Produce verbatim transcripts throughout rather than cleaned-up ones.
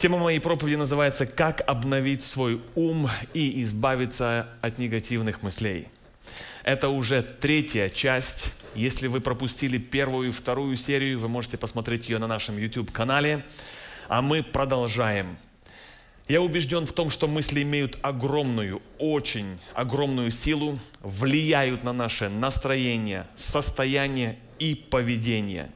Тема моей проповеди называется «Как обновить свой ум и избавиться от негативных мыслей». Это уже третья часть. Если вы пропустили первую и вторую серию, вы можете посмотреть ее на нашем YouTube-канале. А мы продолжаем. Я убежден в том, что мысли имеют огромную, очень огромную силу, влияют на наше настроение, состояние и поведение.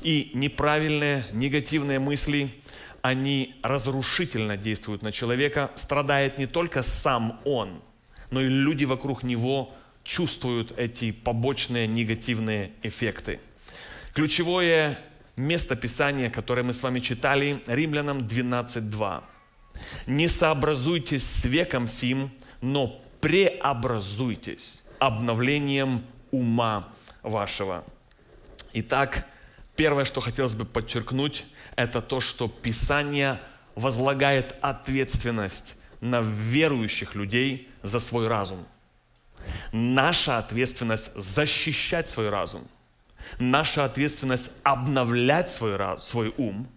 И неправильные, негативные мысли – они разрушительно действуют на человека, страдает не только сам он, но и люди вокруг него чувствуют эти побочные негативные эффекты. Ключевое место Писания, которое мы с вами читали, Римлянам двенадцать два. «Не сообразуйтесь с веком сим, но преобразуйтесь обновлением ума вашего». Итак, первое, что хотелось бы подчеркнуть, это то, что Писание возлагает ответственность на верующих людей за свой разум. Наша ответственность – защищать свой разум. Наша ответственность – обновлять свой, раз, свой ум.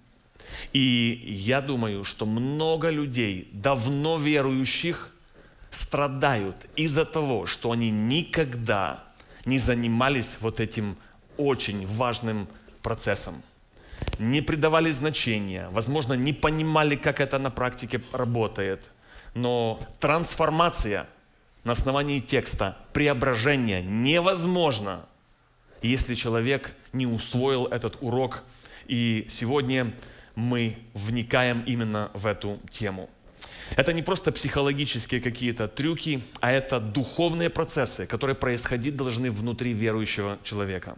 И я думаю, что много людей, давно верующих, страдают из-за того, что они никогда не занимались вот этим очень важным процессом. Не придавали значения, возможно, не понимали, как это на практике работает. Но трансформация на основании текста, преображение невозможно, если человек не усвоил этот урок. И сегодня мы вникаем именно в эту тему. Это не просто психологические какие-то трюки, а это духовные процессы, которые происходить должны внутри верующего человека.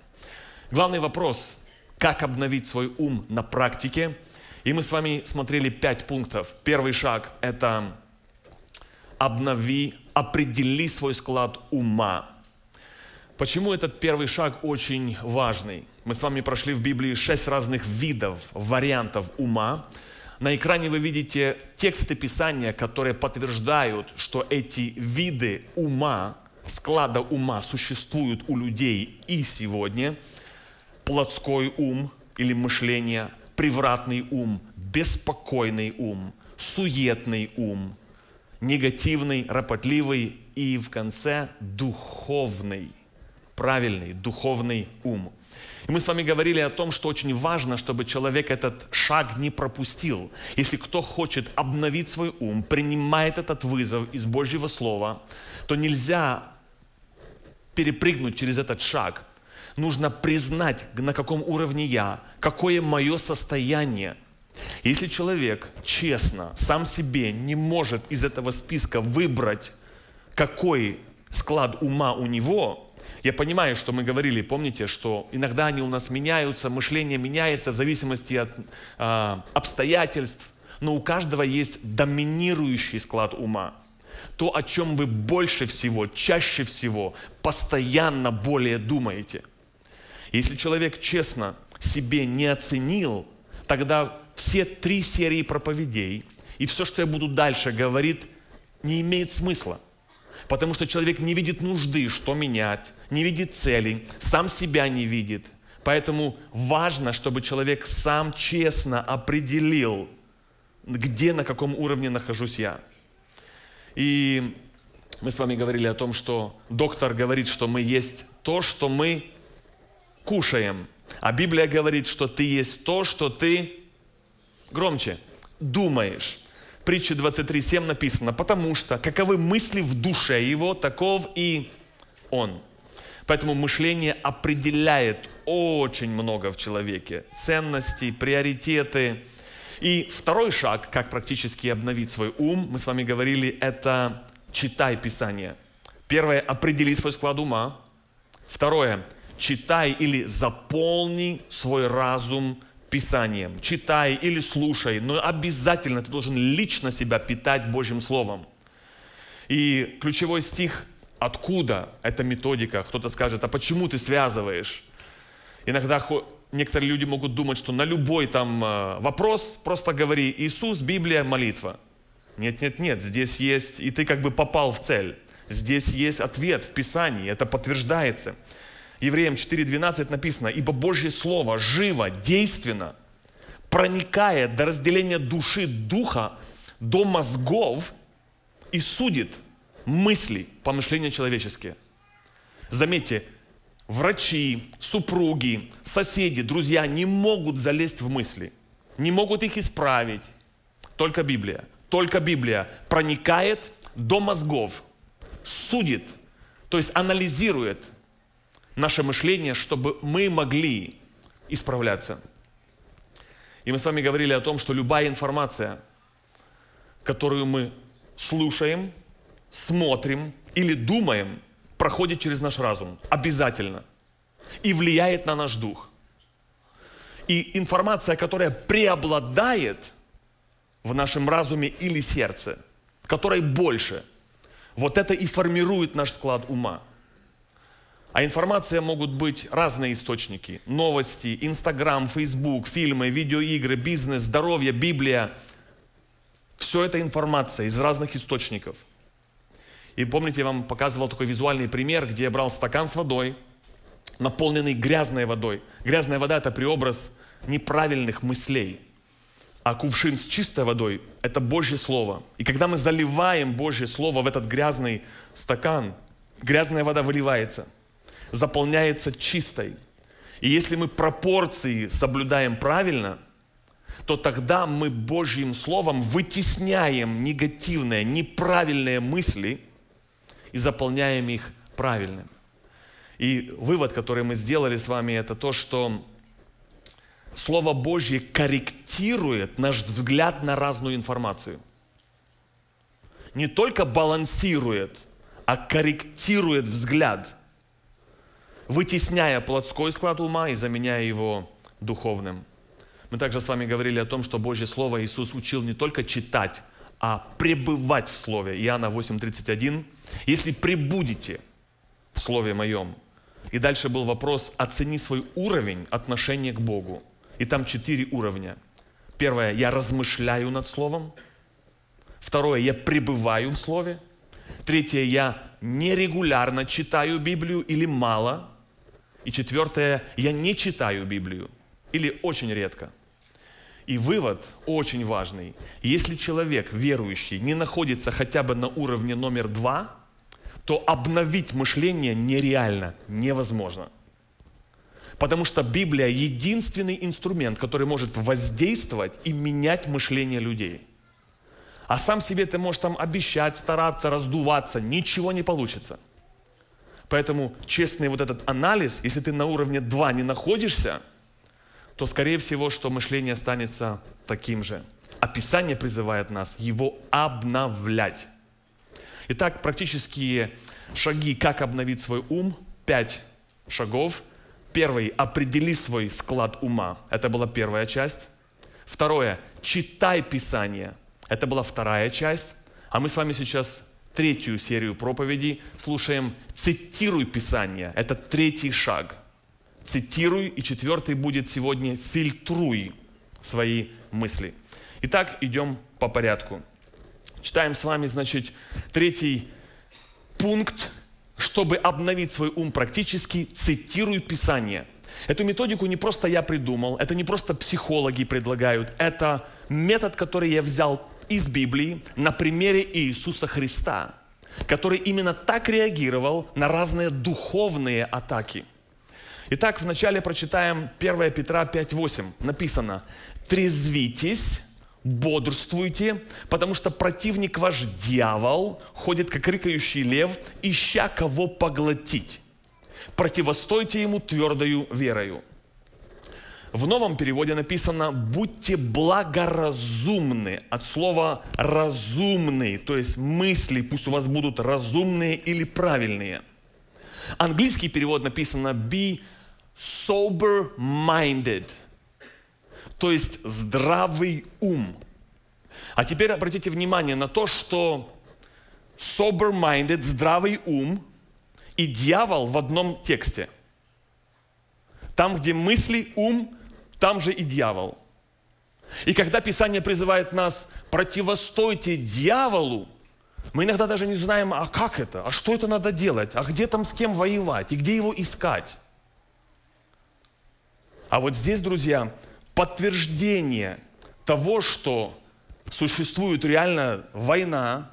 Главный вопрос – как обновить свой ум на практике. И мы с вами смотрели пять пунктов. Первый шаг – это обнови, определи свой склад ума. Почему этот первый шаг очень важный? Мы с вами прошли в Библии шесть разных видов, вариантов ума. На экране вы видите тексты Писания, которые подтверждают, что эти виды ума, склада ума существуют у людей и сегодня. Плотской ум или мышление, превратный ум, беспокойный ум, суетный ум, негативный, ропотливый и в конце духовный, правильный духовный ум. И мы с вами говорили о том, что очень важно, чтобы человек этот шаг не пропустил. Если кто хочет обновить свой ум, принимает этот вызов из Божьего Слова, то нельзя перепрыгнуть через этот шаг. Нужно признать, на каком уровне я, какое мое состояние. Если человек честно, сам себе не может из этого списка выбрать, какой склад ума у него, я понимаю, что мы говорили, помните, что иногда они у нас меняются, мышление меняется в зависимости от э, обстоятельств, но у каждого есть доминирующий склад ума. То, о чем вы больше всего, чаще всего, постоянно более думаете. Если человек честно себе не оценил, тогда все три серии проповедей и все, что я буду дальше говорить, не имеет смысла. Потому что человек не видит нужды, что менять, не видит целей, сам себя не видит. Поэтому важно, чтобы человек сам честно определил, где, на каком уровне нахожусь я. И мы с вами говорили о том, что доктор говорит, что мы есть то, что мы кушаем. А Библия говорит, что ты есть то, что ты громче думаешь. Притча двадцать три семь написано, потому что каковы мысли в душе его, таков и он. Поэтому мышление определяет очень много в человеке. Ценности, приоритеты. И второй шаг, как практически обновить свой ум, мы с вами говорили, это читай Писание. Первое, определи свой склад ума. Второе, читай или заполни свой разум Писанием. Читай или слушай, но обязательно ты должен лично себя питать Божьим Словом. И ключевой стих, откуда эта методика? Кто-то скажет, а почему ты связываешь? Иногда некоторые люди могут думать, что на любой там вопрос просто говори «Иисус, Библия, молитва». Нет, нет, нет, здесь есть, и ты как бы попал в цель. Здесь есть ответ в Писании, это подтверждается. Евреям четыре двенадцать написано, «Ибо Божье Слово живо, действенно, проникает до разделения души, духа, до мозгов и судит мысли, помышления человеческие. Заметьте, врачи, супруги, соседи, друзья не могут залезть в мысли, не могут их исправить. Только Библия, только Библия проникает до мозгов, судит, то есть анализирует наше мышление, чтобы мы могли исправляться. И мы с вами говорили о том, что любая информация, которую мы слушаем, смотрим или думаем, проходит через наш разум обязательно и влияет на наш дух. И информация, которая преобладает в нашем разуме или сердце, которой больше, вот это и формирует наш склад ума. А информация могут быть разные источники. Новости, Инстаграм, Фейсбук, фильмы, видеоигры, бизнес, здоровье, Библия. Все это информация из разных источников. И помните, я вам показывал такой визуальный пример, где я брал стакан с водой, наполненный грязной водой. Грязная вода – это преобраз неправильных мыслей. А кувшин с чистой водой – это Божье Слово. И когда мы заливаем Божье Слово в этот грязный стакан, грязная вода выливается, заполняется чистой. И если мы пропорции соблюдаем правильно, то тогда мы Божьим Словом вытесняем негативные, неправильные мысли и заполняем их правильным. И вывод, который мы сделали с вами, это то, что Слово Божье корректирует наш взгляд на разную информацию. Не только балансирует, а корректирует взгляд, вытесняя плотской склад ума и заменяя его духовным. Мы также с вами говорили о том, что Божье Слово Иисус учил не только читать, а пребывать в Слове. Иоанна восемь тридцать один. «Если пребудете в Слове Моем». И дальше был вопрос: оцени свой уровень отношения к Богу. И там четыре уровня. Первое – я размышляю над Словом. Второе – я пребываю в Слове. Третье – я нерегулярно читаю Библию или мало. И четвертое – я не читаю Библию или очень редко. И вывод очень важный. Если человек верующий не находится хотя бы на уровне номер два, то обновить мышление нереально, невозможно. Потому что Библия — единственный инструмент, который может воздействовать и менять мышление людей. А сам себе ты можешь там обещать, стараться, раздуваться, ничего не получится. Поэтому честный вот этот анализ, если ты на уровне два не находишься, то, скорее всего, что мышление останется таким же. А Писание призывает нас его обновлять. Итак, практические шаги, как обновить свой ум. Пять шагов. Первый – определи свой склад ума. Это была первая часть. Второе – читай Писание. Это была вторая часть. А мы с вами сейчас третью серию проповедей слушаем «Цитируй Писание». Это третий шаг. Цитируй, и четвертый будет сегодня фильтруй свои мысли. Итак, идем по порядку. Читаем с вами, значит, третий пункт, чтобы обновить свой ум практически, цитируй Писание. Эту методику не просто я придумал, это не просто психологи предлагают, это метод, который я взял из Библии на примере Иисуса Христа, который именно так реагировал на разные духовные атаки. Итак, вначале прочитаем первое Петра пять восемь. Написано: «Трезвитесь, бодрствуйте, потому что противник ваш, дьявол, ходит, как рыкающий лев, ища кого поглотить. Противостойте ему твердою верою». В новом переводе написано: «Будьте благоразумны». От слова «разумный», то есть мысли пусть у вас будут разумные или правильные. Английский перевод написано: «Be sober-minded», то есть здравый ум. А теперь обратите внимание на то, что sober-minded, здравый ум и дьявол в одном тексте. Там, где мысли, ум, там же и дьявол. И когда Писание призывает нас: противостойте дьяволу, мы иногда даже не знаем, а как это, а что это надо делать, а где там с кем воевать и где его искать. А вот здесь, друзья, подтверждение того, что существует реально война,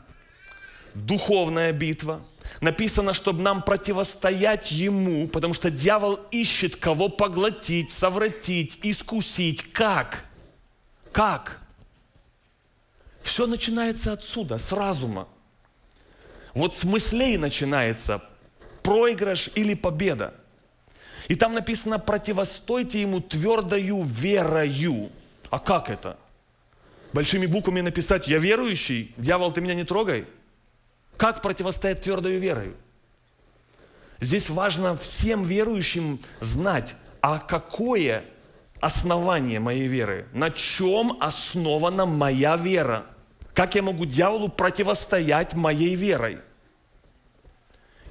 духовная битва. Написано, чтобы нам противостоять ему, потому что дьявол ищет, кого поглотить, совратить, искусить. Как? Как? Все начинается отсюда, с разума. Вот с мыслей начинается проигрыш или победа. И там написано: противостойте ему твердою верою. А как это? Большими буквами написать: я верующий, дьявол, ты меня не трогай. Как противостоять твердою верою? Здесь важно всем верующим знать, а какое основание моей веры, на чем основана моя вера. Как я могу дьяволу противостоять моей верой?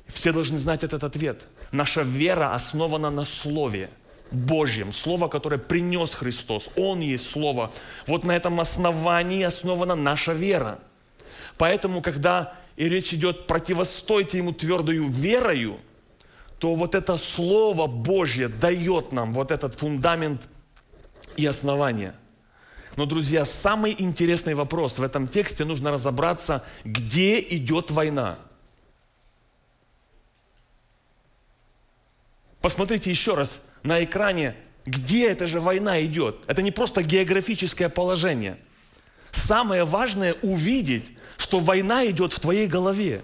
Все должны знать этот ответ. Наша вера основана на Слове Божьем. Слово, которое принес Христос. Он есть Слово. Вот на этом основании основана наша вера. Поэтому, когда и речь идет «противостойте ему твердою верою», то вот это Слово Божье дает нам вот этот фундамент и основание. Но, друзья, самый интересный вопрос в этом тексте, нужно разобраться, где идет война. Посмотрите еще раз на экране, где эта же война идет. Это не просто географическое положение. Самое важное — увидеть, что война идет в твоей голове.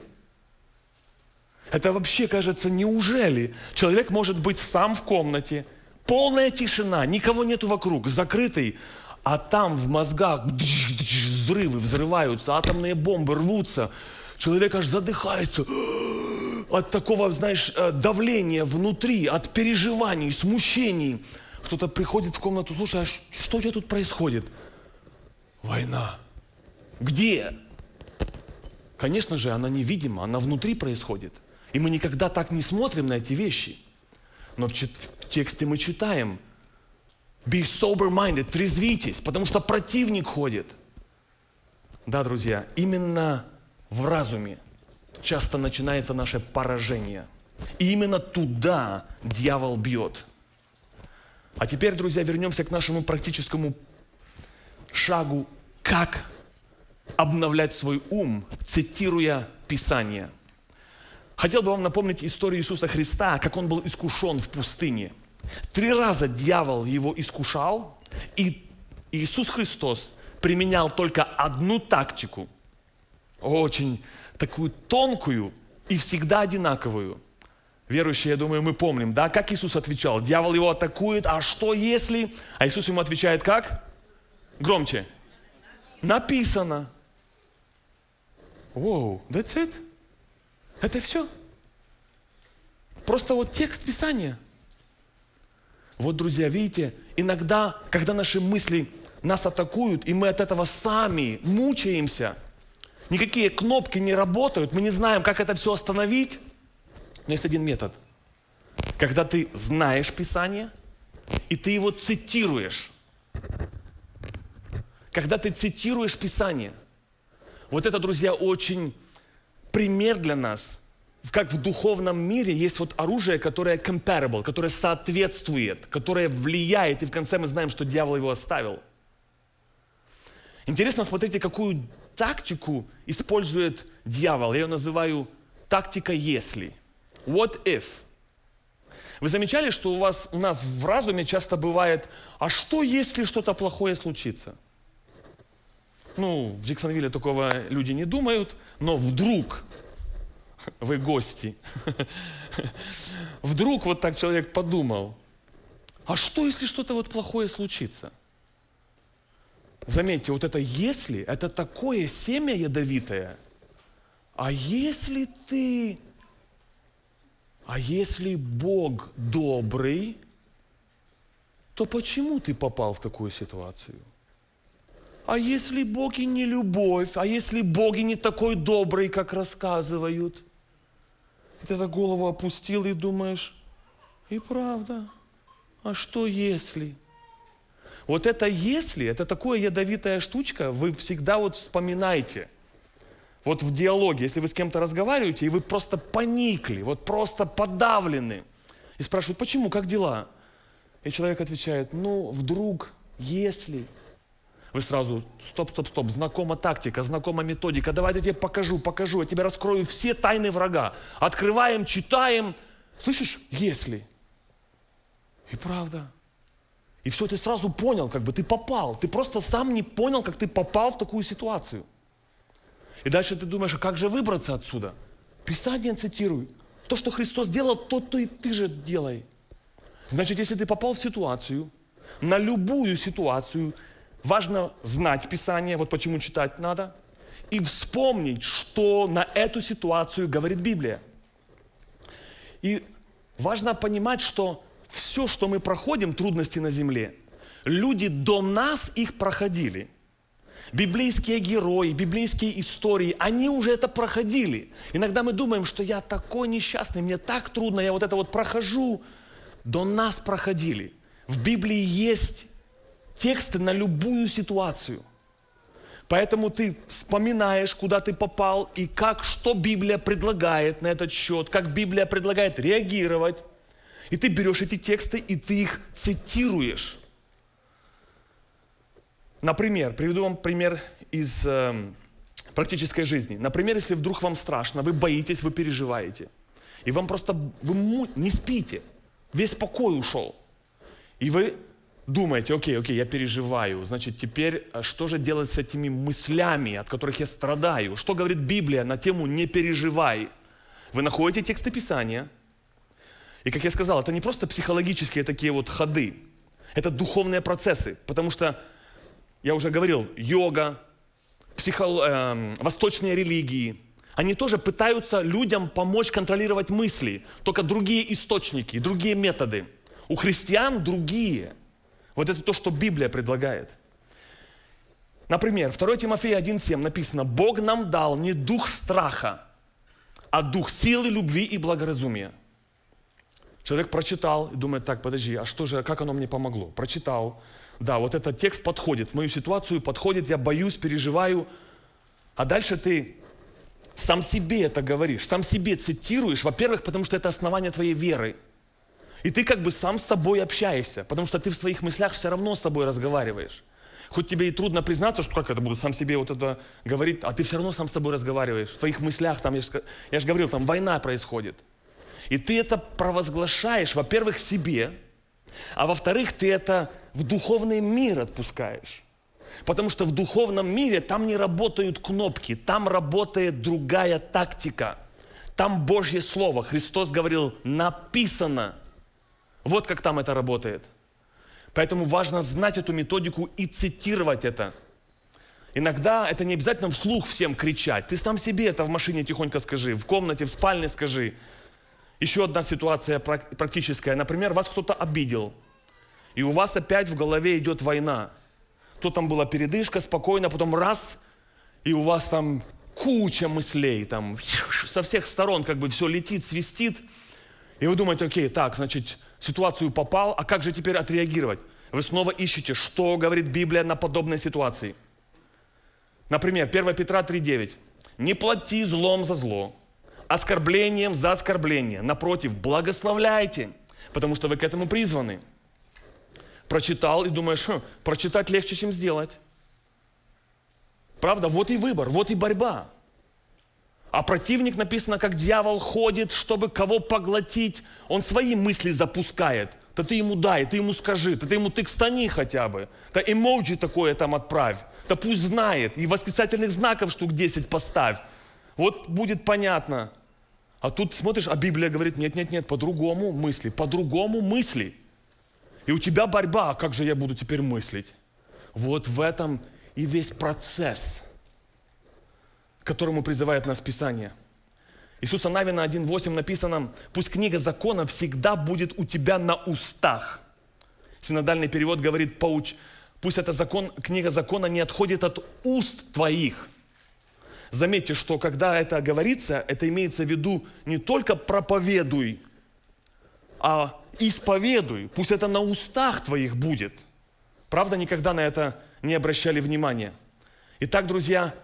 Это вообще кажется, неужели человек может быть сам в комнате, полная тишина, никого нету вокруг, закрытый, а там в мозгах взрывы, взрываются, атомные бомбы рвутся, человек аж задыхается от такого, знаешь, давления внутри, от переживаний, смущений. Кто-то приходит в комнату: слушай, а что у тебя тут происходит? Война. Где? Конечно же, она невидима, она внутри происходит. И мы никогда так не смотрим на эти вещи. Но в тексте мы читаем: be sober-minded, трезвитесь, потому что противник ходит. Да, друзья, именно в разуме часто начинается наше поражение. И именно туда дьявол бьет. А теперь, друзья, вернемся к нашему практическому шагу, как обновлять свой ум, цитируя Писание. Хотел бы вам напомнить историю Иисуса Христа, как он был искушен в пустыне. Три раза дьявол его искушал, и Иисус Христос применял только одну тактику, очень такую тонкую и всегда одинаковую. Верующие, я думаю, мы помним, да, как Иисус отвечал. Дьявол его атакует: а что если? А Иисус ему отвечает как? Громче. Написано. Wow, that's it? Это все. Просто вот текст Писания. Вот, друзья, видите, иногда, когда наши мысли нас атакуют, и мы от этого сами мучаемся, никакие кнопки не работают, мы не знаем, как это все остановить. Но есть один метод. Когда ты знаешь Писание, и ты его цитируешь. Когда ты цитируешь Писание, вот это, друзья, очень пример для нас. Как в духовном мире есть вот оружие, которое comparable, которое соответствует, которое влияет, и в конце мы знаем, что дьявол его оставил. Интересно, смотрите, какую тактику использует дьявол. Я ее называю тактика «если». What if? Вы замечали, что у вас, у нас в разуме часто бывает: а что, если что-то плохое случится? Ну, в Джексонвилле такого люди не думают, но вдруг вы гости. Вдруг вот так человек подумал: а что, если что-то вот плохое случится? Заметьте, вот это «если» — это такое семя ядовитое. А если ты... А если Бог добрый, то почему ты попал в такую ситуацию? А если Бог и не любовь? А если Бог и не такой добрый, как рассказывают? И ты так голову опустил и думаешь: и правда, а что если? Вот это «если» — это такая ядовитая штучка, вы всегда вот вспоминайте. Вот в диалоге, если вы с кем-то разговариваете, и вы просто поникли, вот просто подавлены. И спрашивают: почему, как дела? И человек отвечает: ну, вдруг... Если... Вы сразу, стоп, стоп, стоп, знакома тактика, знакома методика, давай я тебе покажу, покажу, я тебе раскрою все тайны врага. Открываем, читаем. Слышишь? Если. И правда. И все, ты сразу понял, как бы ты попал. Ты просто сам не понял, как ты попал в такую ситуацию. И дальше ты думаешь, а как же выбраться отсюда? Писание цитируй. То, что Христос делал, то, то и ты же делай. Значит, если ты попал в ситуацию, на любую ситуацию, важно знать Писание, вот почему читать надо, и вспомнить, что на эту ситуацию говорит Библия. И важно понимать, что все, что мы проходим, трудности на земле, люди до нас их проходили. Библейские герои, библейские истории, они уже это проходили. Иногда мы думаем, что я такой несчастный, мне так трудно, я вот это вот прохожу. До нас проходили. В Библии есть тексты на любую ситуацию. Поэтому ты вспоминаешь, куда ты попал и как, что Библия предлагает на этот счет, как Библия предлагает реагировать. И ты берешь эти тексты, и ты их цитируешь. Например, приведу вам пример из э, практической жизни. Например, если вдруг вам страшно, вы боитесь, вы переживаете. И вам просто, вы не спите, весь покой ушел. И вы... думаете, окей, окей, я переживаю, значит, теперь что же делать с этими мыслями, от которых я страдаю? Что говорит Библия на тему «не переживай»? Вы находите тексты Писания. И, как я сказал, это не просто психологические такие вот ходы, это духовные процессы, потому что, я уже говорил, йога, психо... э, восточные религии, они тоже пытаются людям помочь контролировать мысли, только другие источники, другие методы. У христиан другие. Вот это то, что Библия предлагает. Например, второе Тимофея один семь написано: «Бог нам дал не дух страха, а дух силы, любви и благоразумия». Человек прочитал и думает: так, подожди, а что же, как оно мне помогло? Прочитал, да, вот этот текст подходит, в мою ситуацию подходит, я боюсь, переживаю. А дальше ты сам себе это говоришь, сам себе цитируешь, во-первых, потому что это основание твоей веры. И ты как бы сам с собой общаешься, потому что ты в своих мыслях все равно с собой разговариваешь. Хоть тебе и трудно признаться, что как это буду сам себе вот это говорить, а ты все равно сам с собой разговариваешь. В своих мыслях, там, я же, я же говорил, там война происходит. И ты это провозглашаешь, во-первых, себе, а во-вторых, ты это в духовный мир отпускаешь. Потому что в духовном мире там не работают кнопки, там работает другая тактика. Там Божье Слово. Христос говорил: написано. Вот как там это работает. Поэтому важно знать эту методику и цитировать это. Иногда это не обязательно вслух всем кричать. Ты сам себе это в машине тихонько скажи, в комнате, в спальне скажи. Еще одна ситуация практическая. Например, вас кто-то обидел, и у вас опять в голове идет война. То там была передышка, спокойно, потом раз, и у вас там куча мыслей, там со всех сторон как бы все летит, свистит. И вы думаете: окей, так, значит, ситуацию попал, а как же теперь отреагировать? Вы снова ищете, что говорит Библия на подобной ситуации. Например, первое Петра три девять. «Не плати злом за зло, оскорблением за оскорбление. Напротив, благословляйте, потому что вы к этому призваны». Прочитал и думаешь: хм, прочитать легче, чем сделать. Правда, вот и выбор, вот и борьба. А противник, написано, как дьявол ходит, чтобы кого поглотить. Он свои мысли запускает. Да ты ему дай, ты ему скажи, да ты ему текстани хотя бы. Да эмоджи такое там отправь. Да пусть знает. И восклицательных знаков штук десять поставь. Вот будет понятно. А тут смотришь, а Библия говорит: нет, нет, нет, по-другому мысли, по-другому мысли. И у тебя борьба: а как же я буду теперь мыслить? Вот в этом и весь процесс, к которому призывает нас Писание. Иисуса Навина один восемь написано: «Пусть книга закона всегда будет у тебя на устах». Синодальный перевод говорит: «Поуч... пусть эта закон... книга закона не отходит от уст твоих». Заметьте, что когда это говорится, это имеется в виду не только проповедуй, а исповедуй. Пусть это на устах твоих будет. Правда, никогда на это не обращали внимания. Итак, друзья,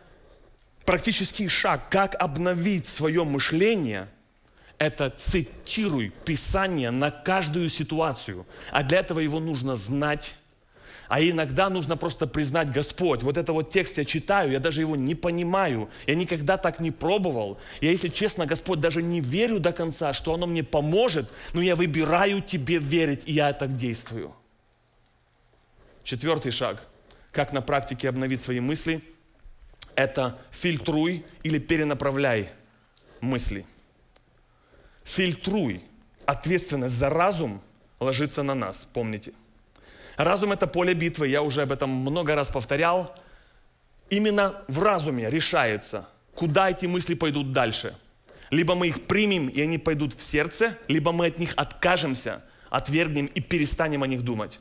практический шаг, как обновить свое мышление, это цитируй Писание на каждую ситуацию. А для этого его нужно знать, А иногда нужно просто признать: Господь, вот это вот текст я читаю, я даже его не понимаю, я никогда так не пробовал. Я, если честно, Господь, даже не верю до конца, что оно мне поможет, но я выбираю Тебе верить, и я так действую. Четвертый шаг, как на практике обновить свои мысли, это фильтруй или перенаправляй мысли. Фильтруй. Ответственность за разум ложится на нас, помните. Разум – это поле битвы, я уже об этом много раз повторял. Именно в разуме решается, куда эти мысли пойдут дальше. Либо мы их примем, и они пойдут в сердце, либо мы от них откажемся, отвергнем и перестанем о них думать.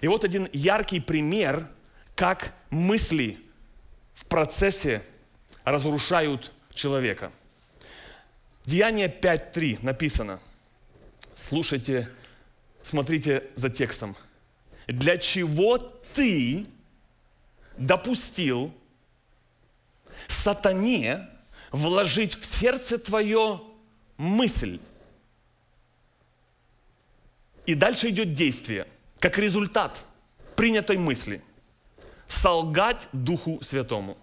И вот один яркий пример, как мысли в процессе разрушают человека. Деяние пять три написано. Слушайте, смотрите за текстом. Для чего ты допустил сатане вложить в сердце твое мысль? И дальше идет действие, как результат принятой мысли. Солгать Духу Святому.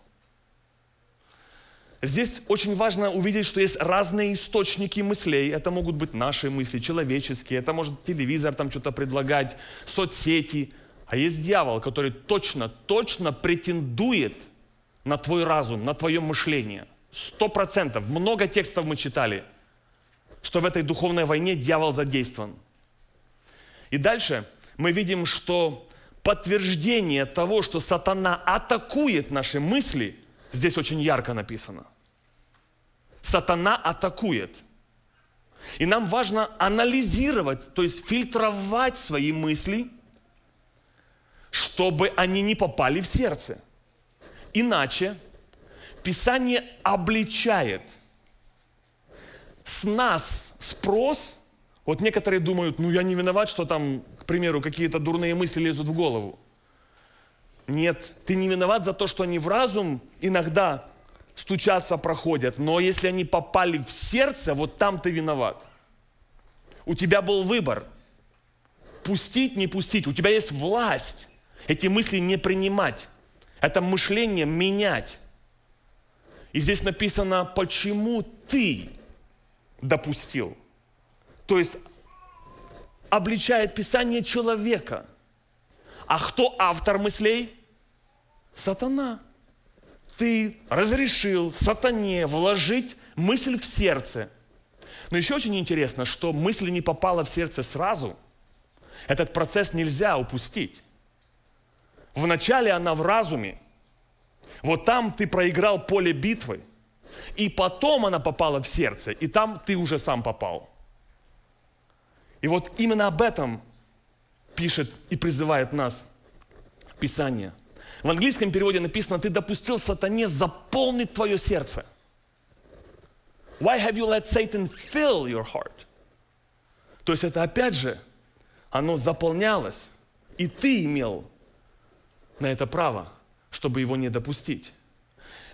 Здесь очень важно увидеть, что есть разные источники мыслей. Это могут быть наши мысли, человеческие. Это может телевизор там что-то предлагать, соцсети. А есть дьявол, который точно, точно претендует на твой разум, на твое мышление. Сто процентов. Много текстов мы читали, что в этой духовной войне дьявол задействован. И дальше мы видим, что подтверждение того, что сатана атакует наши мысли, здесь очень ярко написано. Сатана атакует. И нам важно анализировать, то есть фильтровать свои мысли, чтобы они не попали в сердце. Иначе Писание обличает. С нас спрос. Вот некоторые думают: ну я не виноват, что там, к примеру, какие-то дурные мысли лезут в голову. Нет, ты не виноват за то, что они в разум иногда стучатся, проходят. Но если они попали в сердце, вот там ты виноват. У тебя был выбор. Пустить, не пустить. У тебя есть власть эти мысли не принимать. Это мышление менять. И здесь написано, почему ты допустил. То есть обличает Писание человека. А кто автор мыслей? Сатана. Ты разрешил сатане вложить мысль в сердце. Но еще очень интересно, что мысль не попала в сердце сразу. Этот процесс нельзя упустить. Вначале она в разуме. Вот там ты проиграл поле битвы. И потом она попала в сердце. И там ты уже сам попал. И вот именно об этом пишет и призывает нас Писание. В английском переводе написано: ты допустил сатане заполнить твое сердце. Why have you let Satan fill your heart? То есть это опять же, оно заполнялось, и ты имел на это право, чтобы его не допустить.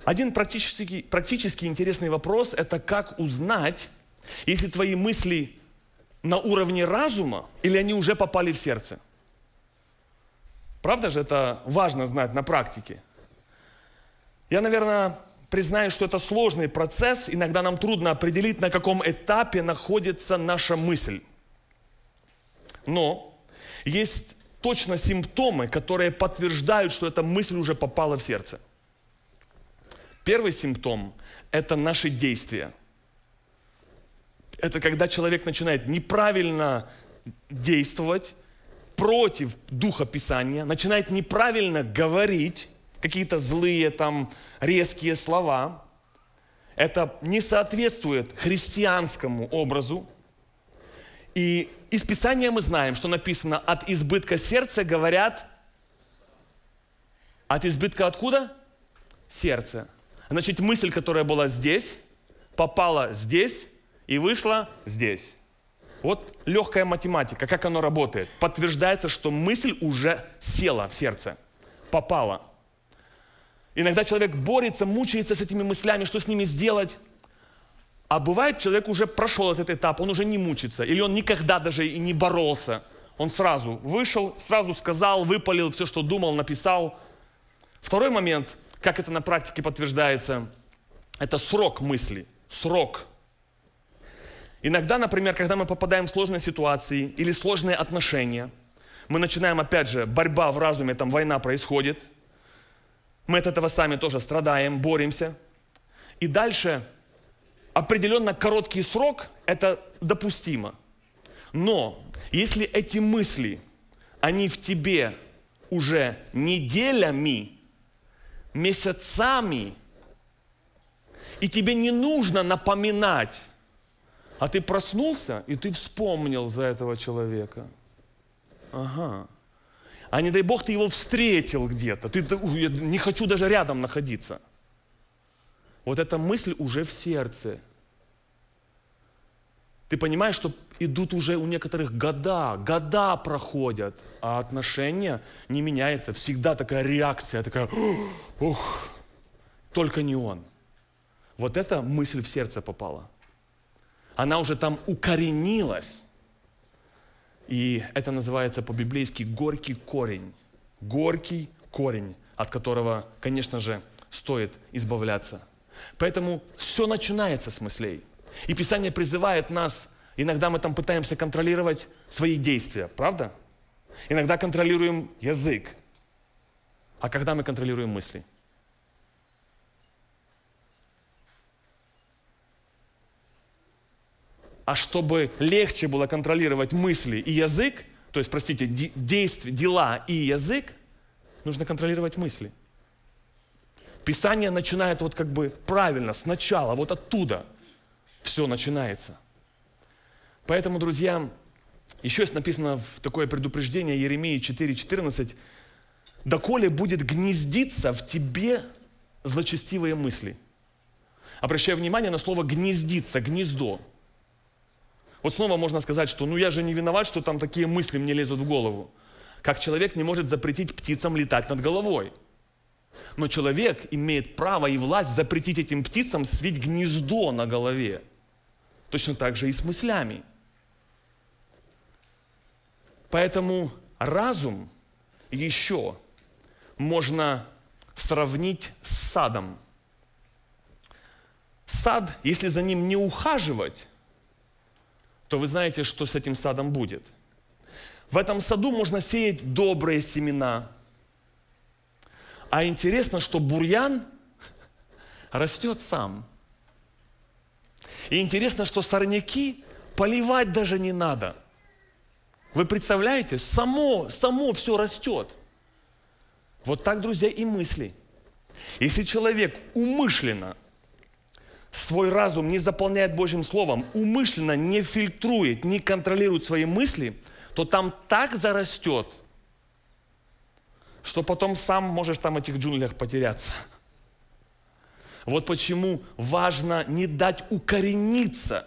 Один практически, практически интересный вопрос – это как узнать, если твои мысли на уровне разума, или они уже попали в сердце? Правда же это важно знать на практике? Я, наверное, признаю, что это сложный процесс. Иногда нам трудно определить, на каком этапе находится наша мысль. Но есть точно симптомы, которые подтверждают, что эта мысль уже попала в сердце. Первый симптом – это наши действия. Это когда человек начинает неправильно действовать против Духа Писания, начинает неправильно говорить какие-то злые, там, резкие слова. Это не соответствует христианскому образу. И из Писания мы знаем, что написано: от избытка сердца говорят... От избытка откуда? Сердце. Значит, мысль, которая была здесь, попала здесь, и вышло здесь. Вот легкая математика, как оно работает. Подтверждается, что мысль уже села в сердце, попала. Иногда человек борется, мучается с этими мыслями, что с ними сделать. А бывает, человек уже прошел этот этап, он уже не мучится, или он никогда даже и не боролся. Он сразу вышел, сразу сказал, выпалил все, что думал, написал. Второй момент, как это на практике подтверждается, это срок мысли, срок. Иногда, например, когда мы попадаем в сложные ситуации или сложные отношения, мы начинаем, опять же, борьба в разуме, там война происходит, мы от этого сами тоже страдаем, боремся. И дальше определенно короткий срок – это допустимо. Но если эти мысли, они в тебе уже неделями, месяцами, и тебе не нужно напоминать, а ты проснулся, и ты вспомнил за этого человека. Ага. А не дай Бог, ты его встретил где-то. Ты, я не хочу даже рядом находиться. Вот эта мысль уже в сердце. Ты понимаешь, что идут уже у некоторых года, года проходят, а отношения не меняются. Всегда такая реакция, такая, ух, только не он. Вот эта мысль в сердце попала. Она уже там укоренилась. И это называется по-библейски горький корень. Горький корень, от которого, конечно же, стоит избавляться. Поэтому все начинается с мыслей. И Писание призывает нас, иногда мы там пытаемся контролировать свои действия, правда? Иногда контролируем язык. А когда мы контролируем мысли? А чтобы легче было контролировать мысли и язык, то есть, простите, действия, дела и язык, нужно контролировать мысли. Писание начинает вот как бы правильно, сначала, вот оттуда. Все начинается. Поэтому, друзья, еще есть написано в такое предупреждение Иеремии четыре четырнадцать. «Доколе будет гнездиться в тебе злочестивые мысли». Обращаю внимание на слово «гнездиться», «гнездо». Вот снова можно сказать, что ну я же не виноват, что там такие мысли мне лезут в голову. Как человек не может запретить птицам летать над головой. Но человек имеет право и власть запретить этим птицам свить гнездо на голове. Точно так же и с мыслями. Поэтому разум еще можно сравнить с садом. Сад, если за ним не ухаживать, то вы знаете, что с этим садом будет. В этом саду можно сеять добрые семена. А интересно, что бурьян растет сам. И интересно, что сорняки поливать даже не надо. Вы представляете? Само, само все растет. Вот так, друзья, и мысли. Если человек умышленно свой разум не заполняет Божьим Словом, умышленно не фильтрует, не контролирует свои мысли, то там так зарастет, что потом сам можешь там в этих джунглях потеряться. Вот почему важно не дать укорениться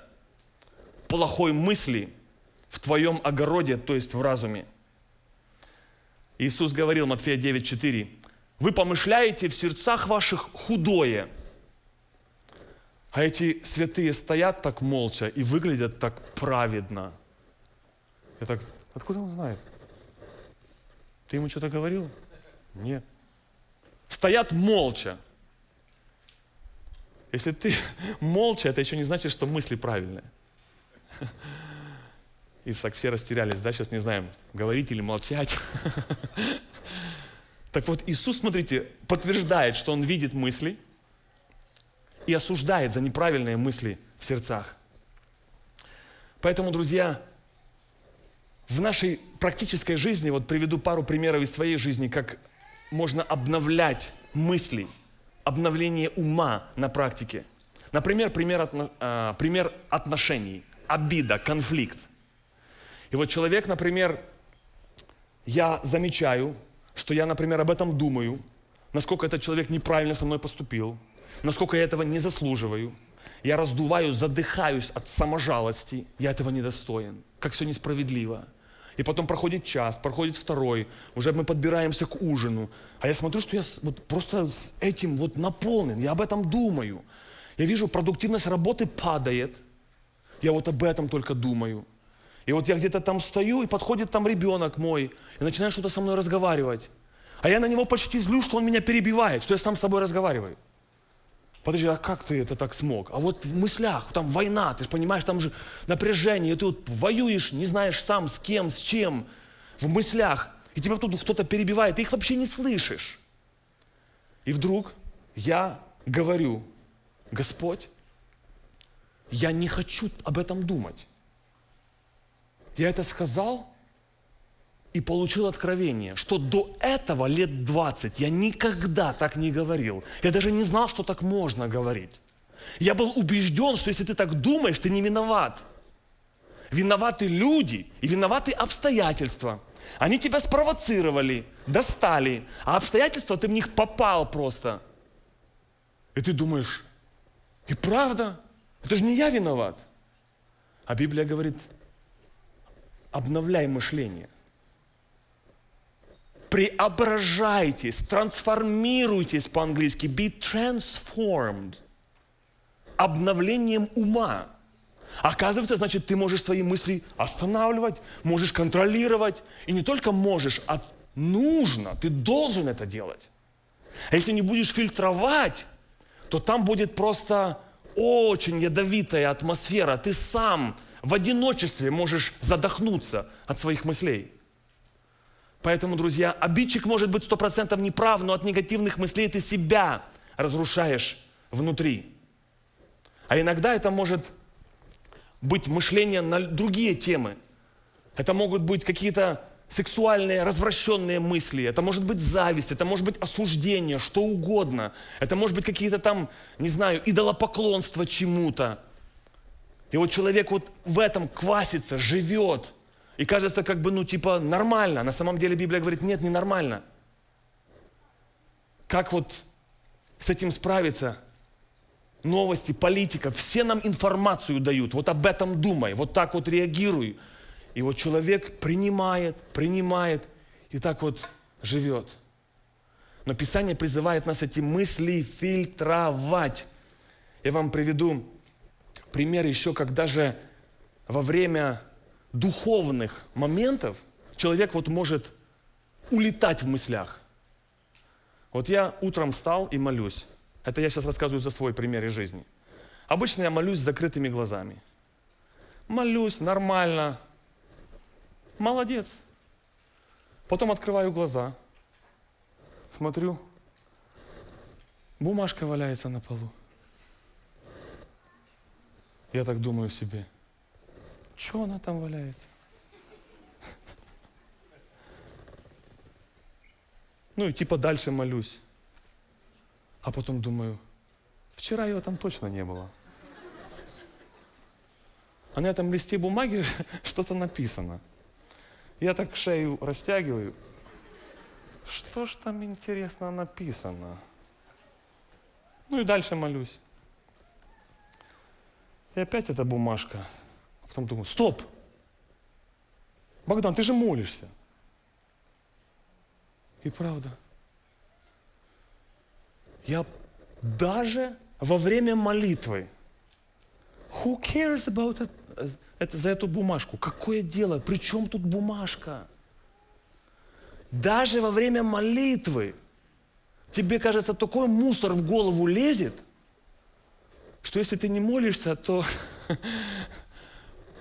плохой мысли в твоем огороде, то есть в разуме. Иисус говорил, Матфея девять четыре, «Вы помышляете в сердцах ваших худое». А эти святые стоят так молча и выглядят так праведно. Я так, откуда он знает? Ты ему что-то говорил? Нет. Стоят молча. Если ты молча, это еще не значит, что мысли правильные. И так все растерялись, да, сейчас не знаем, говорить или молчать. Так вот, Иисус, смотрите, подтверждает, что Он видит мысли и осуждает за неправильные мысли в сердцах. Поэтому, друзья, в нашей практической жизни, вот приведу пару примеров из своей жизни, как можно обновлять мысли, обновление ума на практике. Например, пример, отно, пример отношений, обида, конфликт. И вот человек, например, я замечаю, что я, например, об этом думаю, насколько этот человек неправильно со мной поступил, насколько я этого не заслуживаю. Я раздуваю, задыхаюсь от саможалости, я этого недостоин, как все несправедливо. И потом проходит час, проходит второй, уже мы подбираемся к ужину, а я смотрю, что я вот просто этим вот наполнен, я об этом думаю. Я вижу, продуктивность работы падает, я вот об этом только думаю. И И вот я где-то там стою, и подходит там ребенок мой, и начинает что-то со мной разговаривать. А я на него почти злюсь, что он меня перебивает, что я сам с собой разговариваю. Подожди, а как ты это так смог? А вот в мыслях, там война, ты же понимаешь, там же напряжение, ты вот воюешь, не знаешь сам с кем, с чем, в мыслях. И тебя тут кто-то перебивает, ты их вообще не слышишь. И вдруг я говорю: Господь, я не хочу об этом думать. Я это сказал и получил откровение, что до этого лет двадцать я никогда так не говорил. Я даже не знал, что так можно говорить. Я был убежден, что если ты так думаешь, ты не виноват. Виноваты люди и виноваты обстоятельства. Они тебя спровоцировали, достали, а обстоятельства, ты в них попал просто. И ты думаешь: и правда? Это же не я виноват. А Библия говорит: обновляй мышление. Преображайтесь, трансформируйтесь по-английски. Be transformed. Обновлением ума. Оказывается, значит, ты можешь свои мысли останавливать, можешь контролировать. И не только можешь, а нужно, ты должен это делать. А если не будешь фильтровать, то там будет просто очень ядовитая атмосфера. Ты сам в одиночестве можешь задохнуться от своих мыслей. Поэтому, друзья, обидчик может быть сто процентов неправ, но от негативных мыслей ты себя разрушаешь внутри. А иногда это может быть мышление на другие темы. Это могут быть какие-то сексуальные, развращенные мысли. Это может быть зависть, это может быть осуждение, что угодно. Это может быть какие-то там, не знаю, идолопоклонство чему-то. И вот человек вот в этом квасится, живет. И кажется, как бы, ну, типа, нормально. На самом деле Библия говорит: нет, не нормально. Как вот с этим справиться? Новости, политика, все нам информацию дают. Вот об этом думай, вот так вот реагируй. И вот человек принимает, принимает и так вот живет. Но Писание призывает нас эти мысли фильтровать. Я вам приведу пример еще, как даже во время духовных моментов человек вот может улетать в мыслях. Вот я утром встал и молюсь. Это я сейчас рассказываю за свой пример из жизни. Обычно я молюсь с закрытыми глазами. Молюсь нормально. Молодец. Потом открываю глаза. Смотрю. Бумажка валяется на полу. Я так думаю себе: что она там валяется? Ну и типа дальше молюсь. А потом думаю: вчера ее там точно не было. А на этом листе бумаги что-то написано. Я так шею растягиваю. Что ж там интересно написано? Ну и дальше молюсь. И опять эта бумажка. А потом думаю: стоп! Богдан, ты же молишься. И правда. Я даже во время молитвы. Who cares about it? Это, за эту бумажку? Какое дело? При чем тут бумажка? Даже во время молитвы тебе, кажется, такой мусор в голову лезет, что если ты не молишься, то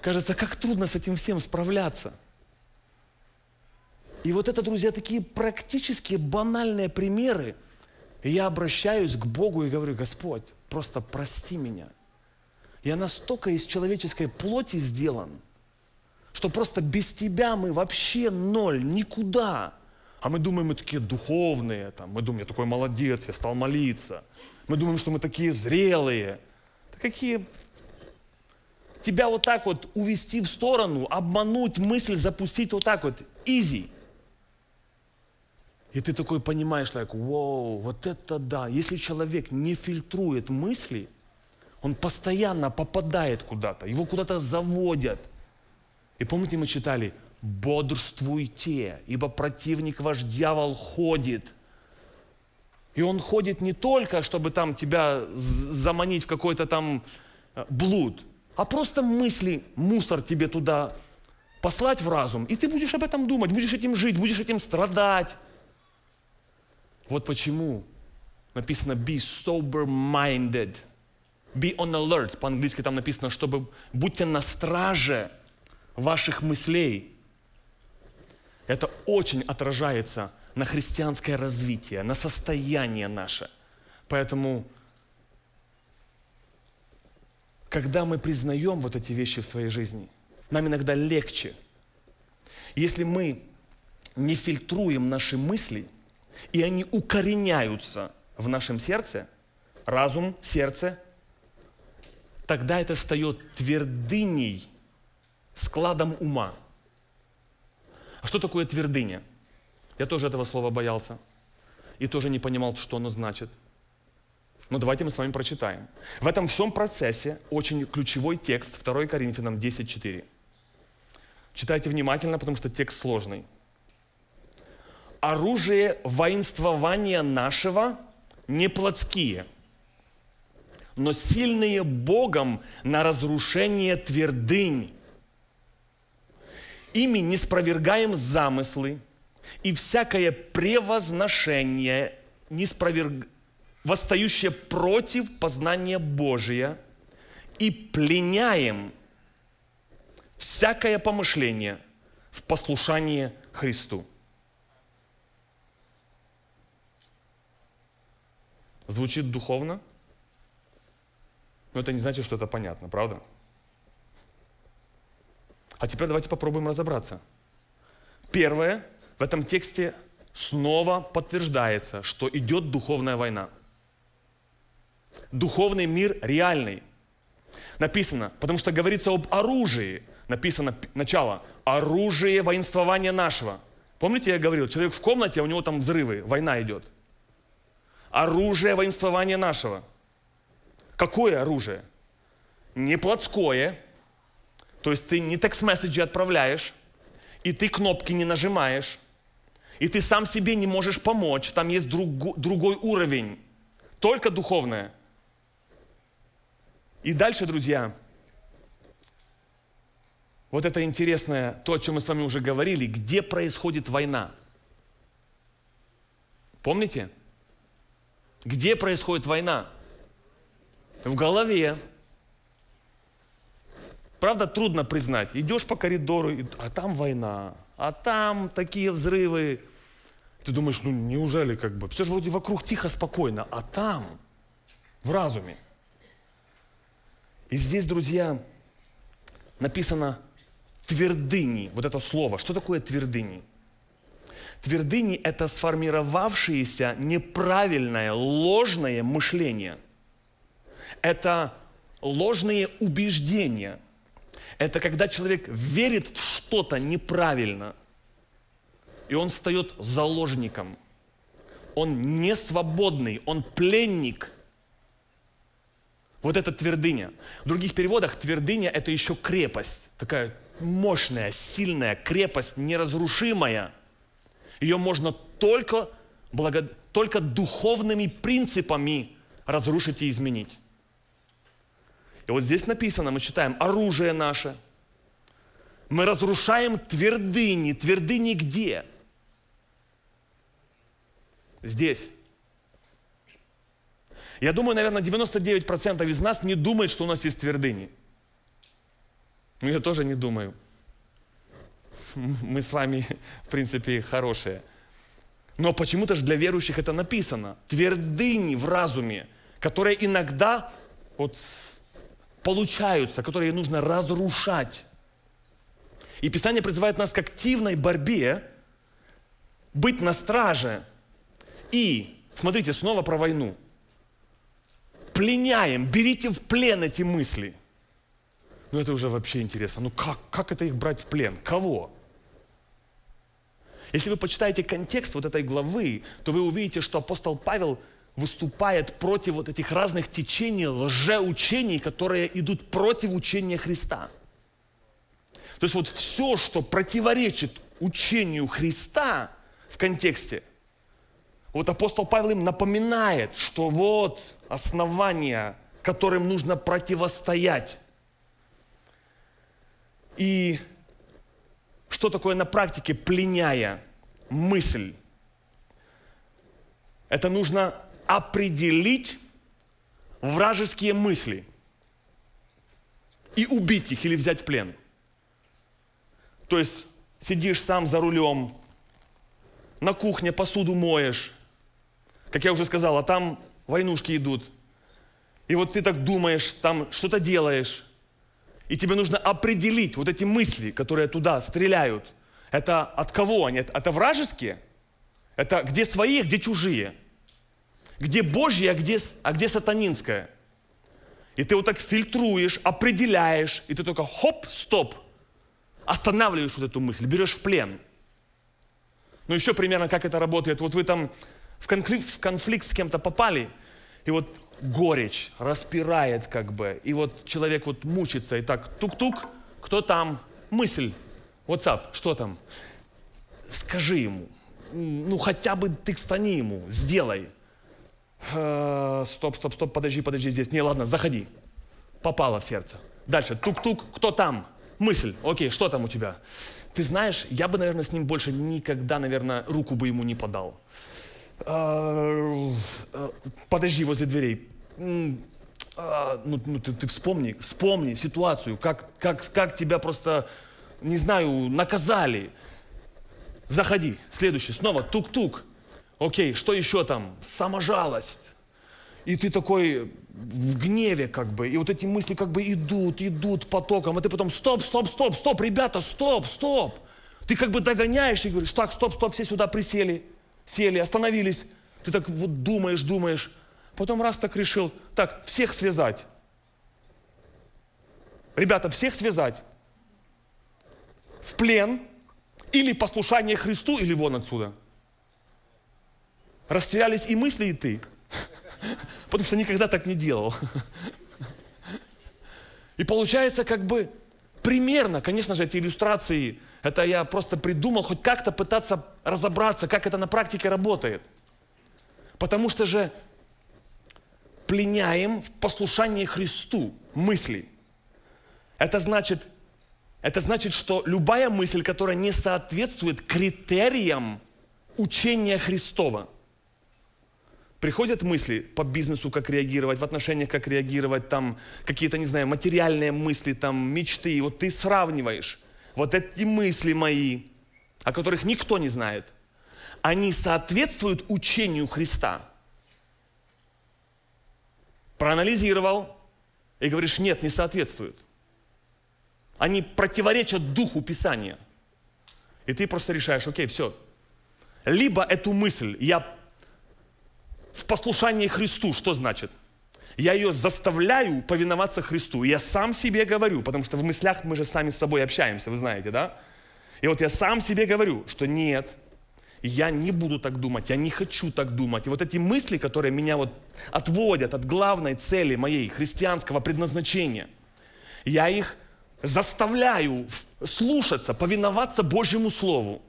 кажется, как трудно с этим всем справляться. И вот это, друзья, такие практически банальные примеры. И я обращаюсь к Богу и говорю: Господь, просто прости меня. Я настолько из человеческой плоти сделан, что просто без тебя мы вообще ноль, никуда. А мы думаем, мы такие духовные, там, мы думаем, я такой молодец, я стал молиться. Мы думаем, что мы такие зрелые. Да какие? Тебя вот так вот увести в сторону, обмануть, мысль запустить вот так вот, изи. И ты такой понимаешь, like, вау, вот это да. Если человек не фильтрует мысли, он постоянно попадает куда-то, его куда-то заводят. И помните, мы читали: бодрствуйте, ибо противник ваш дьявол ходит. И он ходит не только, чтобы там тебя заманить в какой-то там блуд, а просто мысли, мусор тебе туда послать в разум, и ты будешь об этом думать, будешь этим жить, будешь этим страдать. Вот почему написано be sober-minded, be on alert, по-английски там написано, чтобы будьте на страже ваших мыслей. Это очень отражается на христианское развитие, на состояние наше. Поэтому, когда мы признаем вот эти вещи в своей жизни, нам иногда легче. Если мы не фильтруем наши мысли, и они укореняются в нашем сердце, разум, сердце, тогда это стает твердыней, складом ума. А что такое твердыня? Я тоже этого слова боялся и тоже не понимал, что оно значит. Но давайте мы с вами прочитаем. В этом всем процессе очень ключевой текст второе Коринфянам десять, четыре. Читайте внимательно, потому что текст сложный. Оружие воинствования нашего не плотские, но сильные Богом на разрушение твердынь. Ими не спровергаем замыслы и всякое превозношение, не спроверг... восстающее против познания Божия, и пленяем всякое помышление в послушание Христу. Звучит духовно, но это не значит, что это понятно, правда? А теперь давайте попробуем разобраться. Первое, в этом тексте снова подтверждается, что идет духовная война. Духовный мир реальный. Написано, потому что говорится об оружии. Написано начало, оружие воинствования нашего. Помните, я говорил, человек в комнате, а у него там взрывы, война идет. Оружие воинствования нашего. Какое оружие? Не плотское. То есть ты не текст-месседжи отправляешь, и ты кнопки не нажимаешь, и ты сам себе не можешь помочь. Там есть друг, другой уровень. Только духовное. И дальше, друзья, вот это интересное, то, о чем мы с вами уже говорили, где происходит война. Помните? Где происходит война? В голове. Правда, трудно признать. Идешь по коридору, и, а там война, а там такие взрывы. Ты думаешь, ну неужели как бы? Все же вроде вокруг тихо, спокойно, а там, в разуме. И здесь, друзья, написано твердыни. Вот это слово. Что такое твердыни? Твердыни – это сформировавшееся неправильное, ложное мышление. Это ложные убеждения. Это когда человек верит в что-то неправильно, и он встает заложником. Он не свободный, он пленник. Вот это твердыня. В других переводах твердыня – это еще крепость. Такая мощная, сильная крепость, неразрушимая. Ее можно только, благо... только духовными принципами разрушить и изменить. И вот здесь написано, мы читаем, оружие наше. Мы разрушаем твердыни. Твердыни где? Здесь. Я думаю, наверное, девяносто девять процентов из нас не думает, что у нас есть твердыни. Ну, я тоже не думаю. Мы с вами, в принципе, хорошие. Но почему-то же для верующих это написано. Твердыни в разуме, которые иногда вот получаются, которые нужно разрушать. И Писание призывает нас к активной борьбе, быть на страже. И, смотрите, снова про войну. Пленяем, берите в плен эти мысли. Ну это уже вообще интересно. Ну как, как это их брать в плен? Кого? Если вы почитаете контекст вот этой главы, то вы увидите, что апостол Павел выступает против вот этих разных течений, лжеучений, которые идут против учения Христа. То есть вот все, что противоречит учению Христа в контексте, вот апостол Павел им напоминает, что вот основания, которым нужно противостоять. И Что такое на практике, пленяя мысль? Это нужно определить вражеские мысли и убить их или взять в плен. То есть сидишь сам за рулем, на кухне посуду моешь, как я уже сказал, а там войнушки идут. И вот ты так думаешь, там что-то делаешь, и тебе нужно определить вот эти мысли, которые туда стреляют. Это от кого они? Это вражеские? Это где свои, где чужие? Где Божье, а где, а где сатанинское? И ты вот так фильтруешь, определяешь, и ты только хоп, стоп, останавливаешь вот эту мысль, берешь в плен. Ну еще примерно как это работает. Вот вы там в конфликт, в конфликт с кем-то попали, и вот горечь распирает как бы, и вот человек вот мучится, и так тук-тук, кто там? Мысль, WhatsApp, что там? Скажи ему, ну хотя бы текстани ему, сделай. Стоп, стоп, стоп, подожди, подожди здесь. Не, ладно, заходи. Попало в сердце. Дальше, тук-тук, кто там? Мысль, окей, что там у тебя? Ты знаешь, я бы, наверное, с ним больше никогда, наверное, руку бы ему не подал. Подожди возле дверей. Ну, ну ты, ты вспомни, вспомни ситуацию, как, как, как тебя просто, не знаю, наказали. Заходи, следующий, снова тук-тук. Окей, что еще там? Саможалость. И ты такой в гневе как бы, и вот эти мысли как бы идут, идут потоком, а ты потом стоп, стоп, стоп, стоп, ребята, стоп, стоп. Ты как бы догоняешь и говоришь, так, стоп, стоп, все сюда присели, сели, остановились. Ты так вот думаешь, думаешь, потом раз так решил, так, всех связать. Ребята, всех связать. В плен или послушание Христу, или вон отсюда. Растерялись и мысли, и ты. Потому что никогда так не делал. И получается как бы примерно, конечно же, эти иллюстрации, это я просто придумал, хоть как-то пытаться разобраться, как это на практике работает. Потому что же пленяем в послушании Христу мысли. Это значит, это значит, что любая мысль, которая не соответствует критериям учения Христова, приходят мысли по бизнесу, как реагировать, в отношениях, как реагировать, там какие-то, не знаю, материальные мысли, там мечты. И вот ты сравниваешь вот эти мысли мои, о которых никто не знает, они соответствуют учению Христа. Проанализировал и говоришь, нет, не соответствуют. Они противоречат духу Писания. И ты просто решаешь, окей, все. Либо эту мысль я в послушании Христу, что значит? Я ее заставляю повиноваться Христу. Я сам себе говорю, потому что в мыслях мы же сами с собой общаемся, вы знаете, да? И вот я сам себе говорю, что нет, я не буду так думать, я не хочу так думать. И вот эти мысли, которые меня вот отводят от главной цели моей христианского предназначения, я их заставляю слушаться, повиноваться Божьему Слову.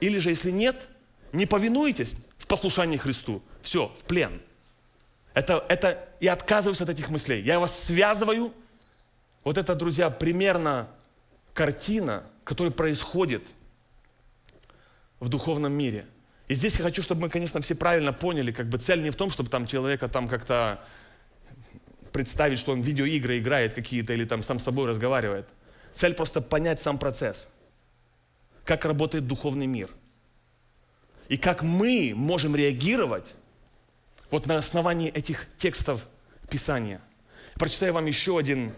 Или же, если нет, не повинуетесь в послушании Христу. Все, в плен. Это, это, я отказываюсь от этих мыслей. Я вас связываю. Вот это, друзья, примерно картина, которая происходит в духовном мире. И здесь я хочу, чтобы мы, конечно, все правильно поняли, как бы цель не в том, чтобы там человека там как-то представить, что он в видеоигры играет какие-то или там сам с собой разговаривает. Цель просто понять сам процесс. Как работает духовный мир. И как мы можем реагировать вот на основании этих текстов Писания. Прочитаю вам еще один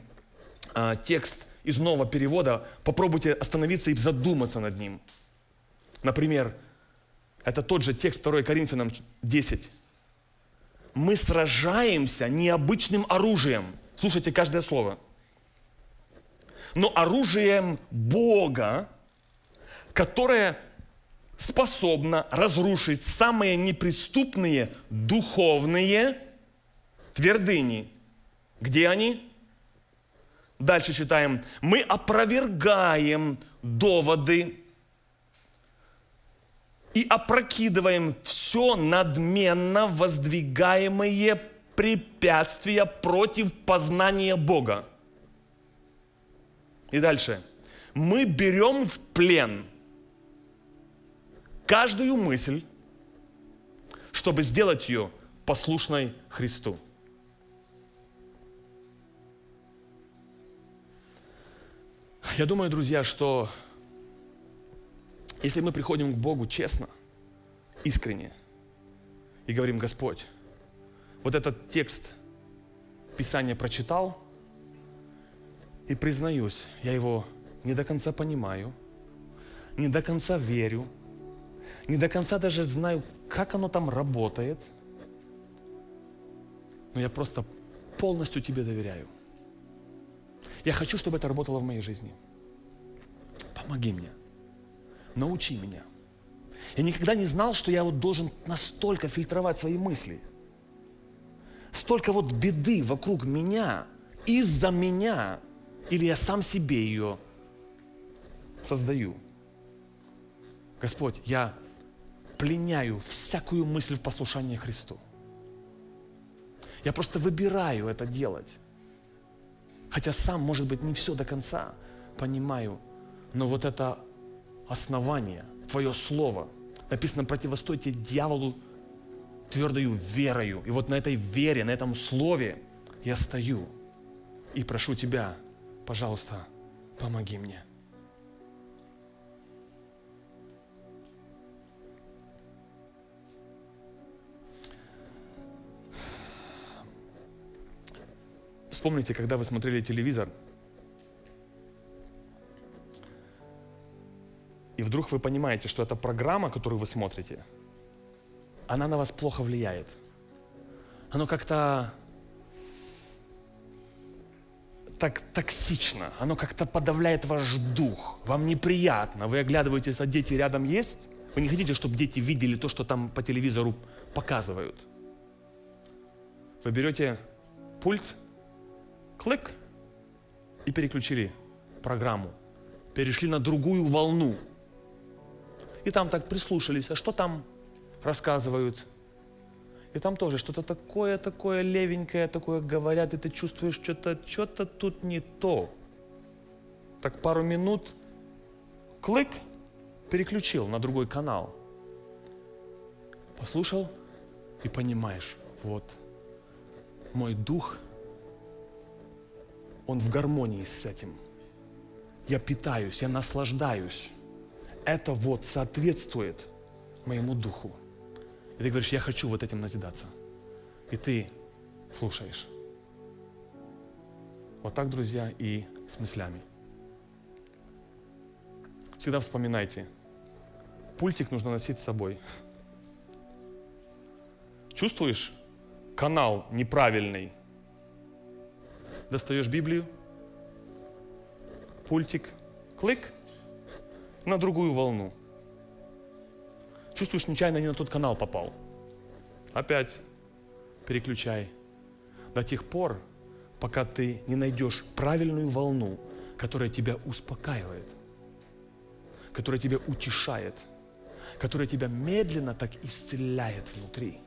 э, текст из нового перевода. Попробуйте остановиться и задуматься над ним. Например, это тот же текст второе Коринфянам десять. Мы сражаемся необычным оружием. Слушайте каждое слово. Но оружием Бога, которое способна разрушить самые неприступные духовные твердыни. Где они? Дальше читаем. Мы опровергаем доводы и опрокидываем все надменно воздвигаемые препятствия против познания Бога. И дальше. мы берем в плен каждую мысль, чтобы сделать ее послушной Христу. Я думаю, друзья, что если мы приходим к Богу честно, искренне, и говорим: Господь, вот этот текст Писания прочитал, и признаюсь, я его не до конца понимаю, не до конца верю, не до конца даже знаю, как оно там работает, но я просто полностью Тебе доверяю. Я хочу, чтобы это работало в моей жизни. Помоги мне. Научи меня. Я никогда не знал, что я вот должен настолько фильтровать свои мысли. Столько вот беды вокруг меня, из-за меня, или я сам себе ее создаю. Господь, я пленяю всякую мысль в послушании Христу. Я просто выбираю это делать. Хотя сам, может быть, не все до конца понимаю, но вот это основание, Твое Слово, написано: противостойте дьяволу твердою верою. И вот на этой вере, на этом Слове я стою и прошу Тебя, пожалуйста, помоги мне. Вспомните, когда вы смотрели телевизор, и вдруг вы понимаете, что эта программа, которую вы смотрите, она на вас плохо влияет. Оно как-то так токсично, оно как-то подавляет ваш дух, вам неприятно, вы оглядываетесь, а дети рядом есть, вы не хотите, чтобы дети видели то, что там по телевизору показывают. Вы берете пульт, клик, и переключили программу. Перешли на другую волну. И там так прислушались, а что там рассказывают? И там тоже что-то такое, такое левенькое, такое говорят, и ты чувствуешь, что-то, что-то тут не то. Так пару минут, клик, переключил на другой канал. Послушал и понимаешь, вот, мой дух, он в гармонии с этим. Я питаюсь, я наслаждаюсь. Это вот соответствует моему духу. И ты говоришь: я хочу вот этим назидаться. И ты слушаешь. Вот так, друзья, и с мыслями. Всегда вспоминайте, пультик нужно носить с собой. Чувствуешь, канал неправильный? Достаешь Библию, пультик, клик, на другую волну. Чувствуешь, нечаянно не на тот канал попал. Опять переключай. До тех пор, пока ты не найдешь правильную волну, которая тебя успокаивает, которая тебя утешает, которая тебя медленно так исцеляет внутри.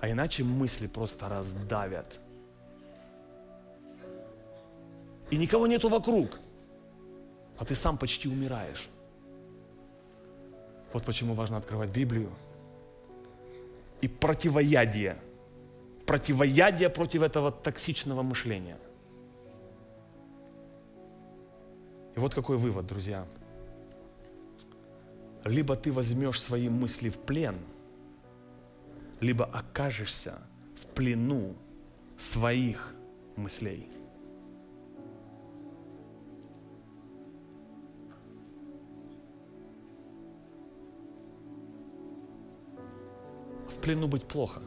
А иначе мысли просто раздавят. И никого нету вокруг, а ты сам почти умираешь. Вот почему важно открывать Библию и противоядие, противоядие против этого токсичного мышления. И вот какой вывод, друзья. Либо ты возьмешь свои мысли в плен, либо окажешься в плену своих мыслей. В плену быть плохо,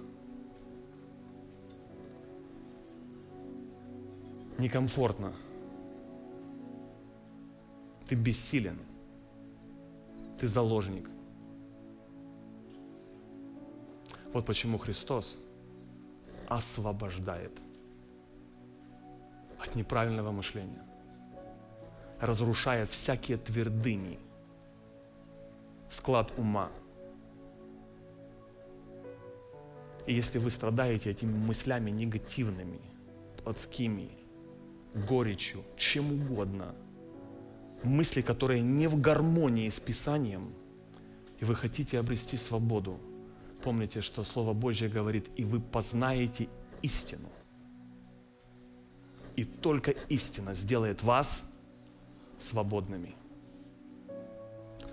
некомфортно, ты бессилен, ты заложник. Вот почему Христос освобождает от неправильного мышления, разрушая всякие твердыни, склад ума. И если вы страдаете этими мыслями негативными, плотскими, горечью, чем угодно, мысли, которые не в гармонии с Писанием, и вы хотите обрести свободу, помните, что Слово Божье говорит, и вы познаете истину. И только истина сделает вас свободными.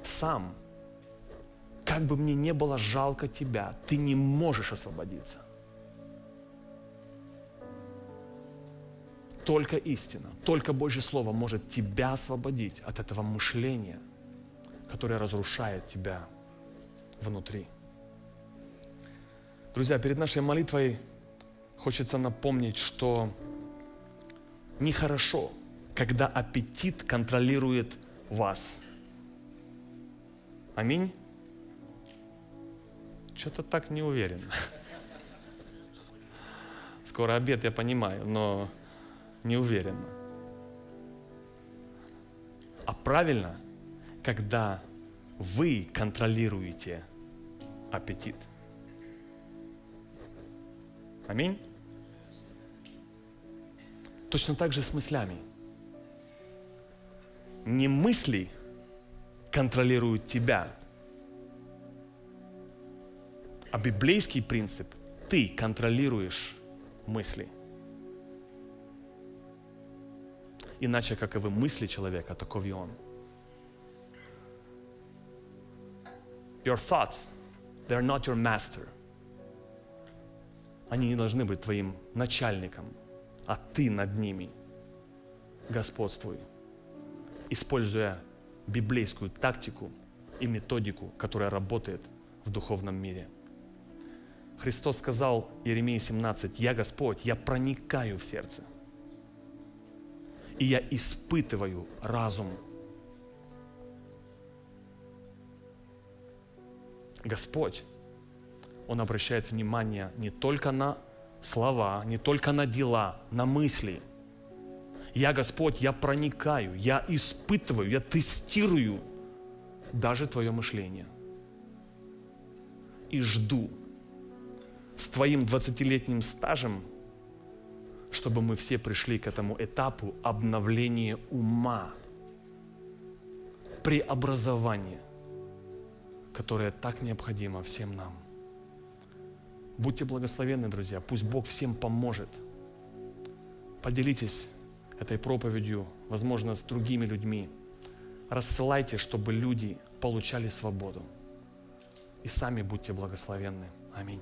Сам, как бы мне не было жалко тебя, ты не можешь освободиться. Только истина, только Божье Слово может тебя освободить от этого мышления, которое разрушает тебя внутри. Друзья, перед нашей молитвой хочется напомнить, что нехорошо, когда аппетит контролирует вас. Аминь. Что-то так не уверен. Скоро обед, я понимаю, но не уверен. А правильно, когда вы контролируете аппетит. Аминь. Точно так же с мыслями. Не мысли контролируют тебя, а библейский принцип – ты контролируешь мысли. Иначе, каковы мысли человека, таков и он. Your thoughts, they are not your master. Они не должны быть твоим начальником, а ты над ними господствуй, используя библейскую тактику и методику, которая работает в духовном мире. Христос сказал, Иеремии семнадцать, «Я Господь, я проникаю в сердце, и я испытываю разум». Господь, Он обращает внимание не только на слова, не только на дела, на мысли. Я Господь, я проникаю, я испытываю, я тестирую даже твое мышление. И жду с твоим двадцатилетним стажем, чтобы мы все пришли к этому этапу обновления ума, преобразования, которое так необходимо всем нам. Будьте благословенны, друзья. Пусть Бог всем поможет. Поделитесь этой проповедью, возможно, с другими людьми. Рассылайте, чтобы люди получали свободу. И сами будьте благословенны. Аминь.